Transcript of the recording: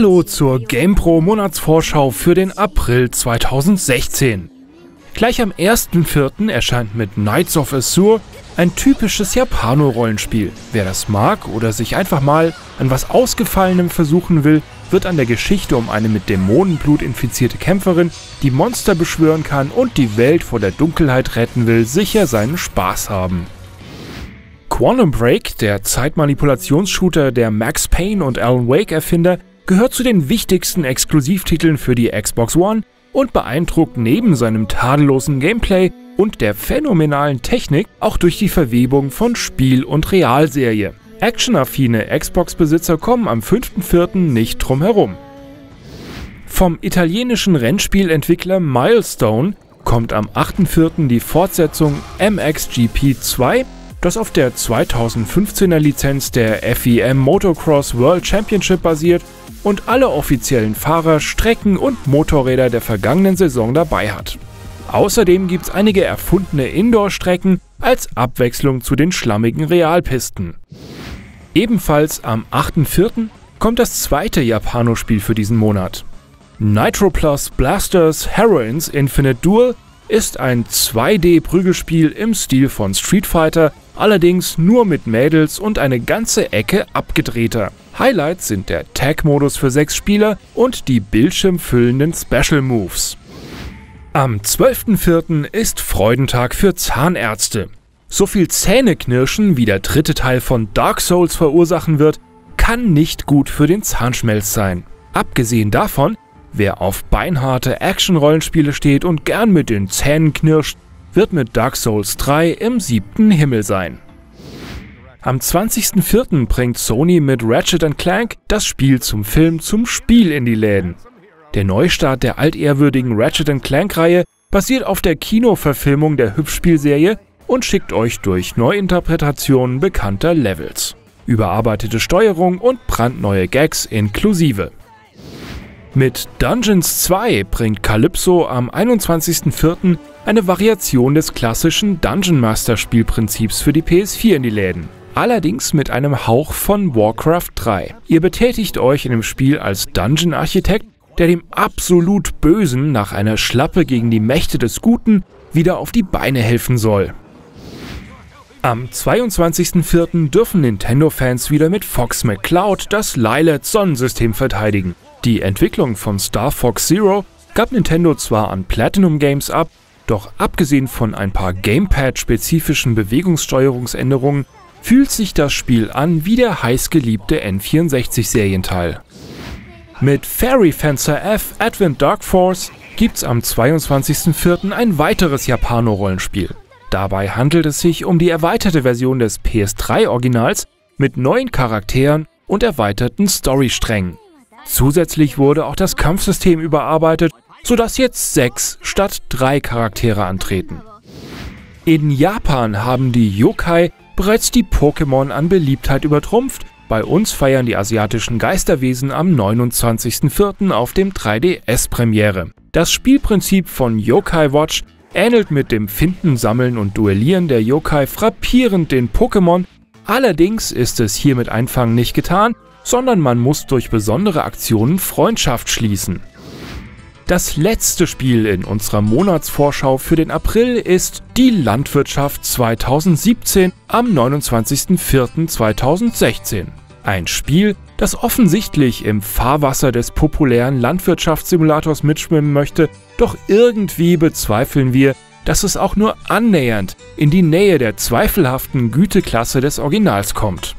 Hallo zur GamePro Monatsvorschau für den April 2016. Gleich am 1.4. erscheint mit Knights of Azure ein typisches Japano-Rollenspiel. Wer das mag oder sich einfach mal an was Ausgefallenem versuchen will, wird an der Geschichte um eine mit Dämonenblut infizierte Kämpferin, die Monster beschwören kann und die Welt vor der Dunkelheit retten will, sicher seinen Spaß haben. Quantum Break, der Zeitmanipulationsshooter der Max Payne und Alan Wake-Erfinder, gehört zu den wichtigsten Exklusivtiteln für die Xbox One und beeindruckt neben seinem tadellosen Gameplay und der phänomenalen Technik auch durch die Verwebung von Spiel- und Realserie. Actionaffine Xbox-Besitzer kommen am 5.4. nicht drum herum. Vom italienischen Rennspielentwickler Milestone kommt am 8.4. die Fortsetzung MXGP2, das auf der 2015er Lizenz der FIM Motocross World Championship basiert und alle offiziellen Fahrer, Strecken und Motorräder der vergangenen Saison dabei hat. Außerdem gibt's einige erfundene Indoor-Strecken als Abwechslung zu den schlammigen Realpisten. Ebenfalls am 8.4. kommt das zweite Japanospiel für diesen Monat. Nitroplus Blasters Heroines Infinite Duel ist ein 2D-Prügelspiel im Stil von Street Fighter, allerdings nur mit Mädels und eine ganze Ecke abgedrehter. Highlights sind der Tag-Modus für 6 Spieler und die bildschirmfüllenden Special Moves. Am 12.04. ist Freudentag für Zahnärzte. So viel Zähneknirschen, wie der dritte Teil von Dark Souls verursachen wird, kann nicht gut für den Zahnschmelz sein. Abgesehen davon, wer auf beinharte Action-Rollenspiele steht und gern mit den Zähnen knirscht, wird mit Dark Souls 3 im 7. Himmel sein. Am 20.04. bringt Sony mit Ratchet & Clank das Spiel zum Film zum Spiel in die Läden. Der Neustart der altehrwürdigen Ratchet & Clank-Reihe basiert auf der Kinoverfilmung der Hübschspielserie und schickt euch durch Neuinterpretationen bekannter Levels, überarbeitete Steuerung und brandneue Gags inklusive. Mit Dungeons 2 bringt Calypso am 21.04. eine Variation des klassischen Dungeon Master Spielprinzips für die PS4 in die Läden, allerdings mit einem Hauch von Warcraft 3. Ihr betätigt euch in dem Spiel als Dungeon-Architekt, der dem absolut Bösen nach einer Schlappe gegen die Mächte des Guten wieder auf die Beine helfen soll. Am 22.04. dürfen Nintendo-Fans wieder mit Fox McCloud das Lilith-Sonnensystem verteidigen. Die Entwicklung von Star Fox Zero gab Nintendo zwar an Platinum Games ab, doch abgesehen von ein paar Gamepad-spezifischen Bewegungssteuerungsänderungen fühlt sich das Spiel an wie der heißgeliebte N64-Serienteil. Mit Fairy Fencer F Advent Dark Force gibt's am 22.04. ein weiteres Japano-Rollenspiel. Dabei handelt es sich um die erweiterte Version des PS3-Originals mit neuen Charakteren und erweiterten Storysträngen. Zusätzlich wurde auch das Kampfsystem überarbeitet, sodass jetzt 6 statt 3 Charaktere antreten. In Japan haben die Yokai bereits die Pokémon an Beliebtheit übertrumpft. Bei uns feiern die asiatischen Geisterwesen am 29.04. auf dem 3DS Premiere. Das Spielprinzip von Yokai Watch ähnelt mit dem Finden, Sammeln und Duellieren der Yokai frappierend den Pokémon, allerdings ist es hier mit Einfangen nicht getan, sondern man muss durch besondere Aktionen Freundschaft schließen. Das letzte Spiel in unserer Monatsvorschau für den April ist Die Landwirtschaft 2017 am 29.04.2016. Ein Spiel, das offensichtlich im Fahrwasser des populären Landwirtschaftssimulators mitschwimmen möchte, doch irgendwie bezweifeln wir, dass es auch nur annähernd in die Nähe der zweifelhaften Güteklasse des Originals kommt.